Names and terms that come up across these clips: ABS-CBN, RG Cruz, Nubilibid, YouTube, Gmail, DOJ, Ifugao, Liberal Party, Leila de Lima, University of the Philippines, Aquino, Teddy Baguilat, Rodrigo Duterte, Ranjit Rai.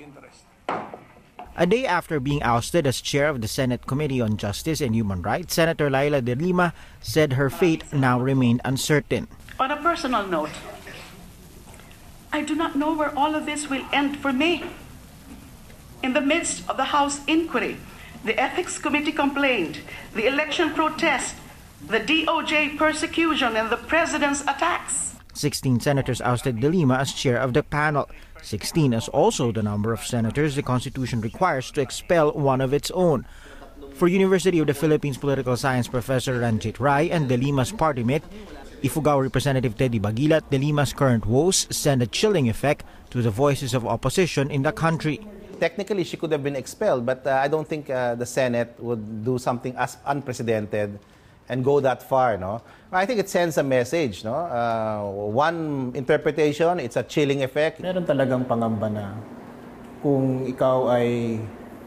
interest. A day after being ousted as chair of the Senate Committee on Justice and Human Rights, Senator Leila de Lima said her fate now remained uncertain. On a personal note, I do not know where all of this will end for me. In the midst of the House inquiry, the Ethics Committee complaint, the election protest, the DOJ persecution, and the president's attacks. 16 senators ousted de Lima as chair of the panel. 16 is also the number of senators the Constitution requires to expel one of its own. For University of the Philippines political science professor Ranjit Rai and de Lima's party mate, Ifugao Representative Teddy Baguilat, de Lima's current woes send a chilling effect to the voices of opposition in the country. Technically, she could have been expelled, but I don't think the Senate would do something as unprecedented and go that far, no? I think it sends a message, no? One interpretation, it's a chilling effect. Meron talagang pangamba na kung ikaw ay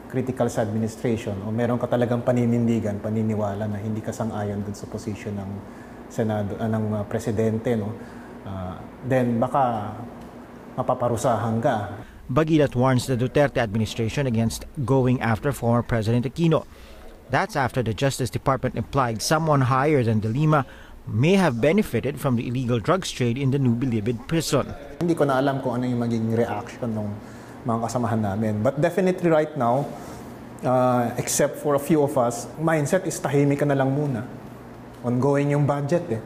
critical sa administration o meron ka talagang paninindigan, paniniwala na hindi ka sang-ayon dun sa posisyon ng Senado, ng Presidente, no? Then baka mapaparusahan ka. Baguilat warns the Duterte administration against going after former President Aquino. That's after the Justice Department implied someone higher than de Lima may have benefited from the illegal drugs trade in the Nubilibid prison. Hindi ko na alam kung ano yung magiging reaction ng mga kasamahan namin. But definitely right now, except for a few of us, mindset is tahimik ka na lang muna. Ongoing yung budget eh.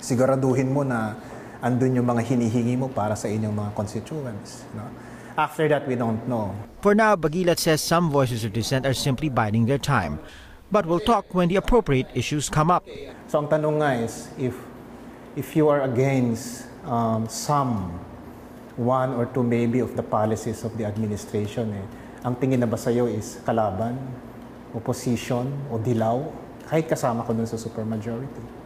Siguraduhin mo na andun yung mga hinihingi mo para sa inyong mga constituents. No? After that, we don't know. For now, Baguilat says some voices of dissent are simply biding their time. But we'll talk when the appropriate issues come up. So ang tanong nga is, if you are against some, one or two maybe of the policies of the administration, eh, ang tingin na ba sa'yo is kalaban, opposition, o dilaw? Kahit kasama ko dun sa supermajority.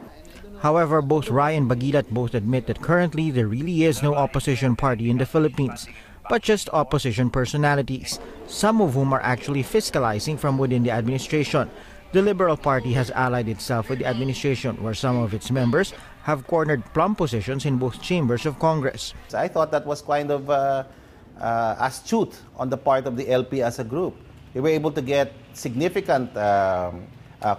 However, both Rai and Baguilat both admit that currently there really is no opposition party in the Philippines, but just opposition personalities, some of whom are actually fiscalizing from within the administration. The Liberal Party has allied itself with the administration, where some of its members have cornered plum positions in both chambers of Congress. I thought that was kind of astute on the part of the LP as a group. They were able to get significant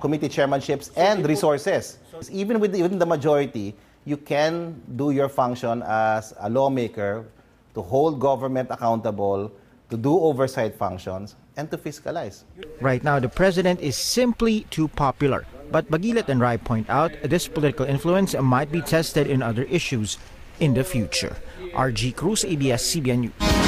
committee chairmanships and resources. Even within the majority, you can do your function as a lawmaker to hold government accountable, to do oversight functions, and to fiscalize. Right now, the president is simply too popular. But Baguilat and Rai point out this political influence might be tested in other issues in the future. RG Cruz, ABS-CBN News.